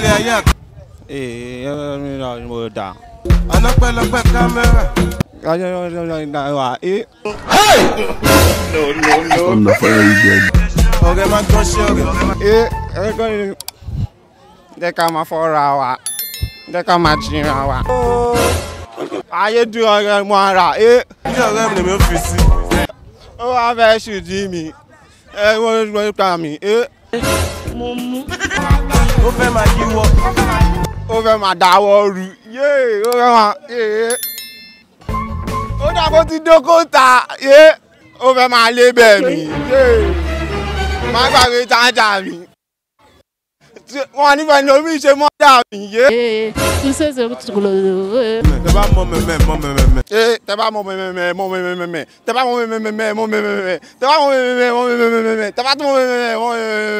lè yẹn. Ee ra mo da. Ọlọ́pẹ̀lọpẹ̀ kámẹ́rà. Hey! No. I'm not following you. Okay, man, go show me. Eh, I go. Jẹ́ ká máa fọ́ra wa. Jẹ́ ká máa jìnra wa. Ayé dùn ọ̀rẹ́ mọ́ ara. Ẹ ọ̀rẹ́ mi lè mi ò fi sí. Ó wá fẹ́ ṣùdí mi. Ẹ wọ́n ló ń pa mi. Mo mú. Ó fẹ́ máa yíwọ́. Ó fẹ́ máa dáwọ́ rú. Yéè ó fẹ́ máa. Ó dà bó ti dókòtà. Ó fẹ́ máa lé bẹ́ẹ̀ mi. Má gbàgbé tájà mi. Wọ́n nífẹ̀ẹ́ ni omi ṣe mọ́ dà mí yé. Tẹ bá mọ mẹ́mẹ́mẹ́mẹ́mẹ́. Tẹ bá mọ mẹ́mẹ́mẹ́mẹ́mẹ́. Tẹ bá mọ mẹ́mẹ́mẹ́mẹ́mẹ́. Tẹ bá mọ mẹ́mẹ́mẹ́mẹ́mẹ́. Tẹ bá mọ mẹ́mẹ́mẹ́mẹ́mẹ́. Tẹ bá mọ mẹ́mẹ́mẹ́mẹ́mẹ́.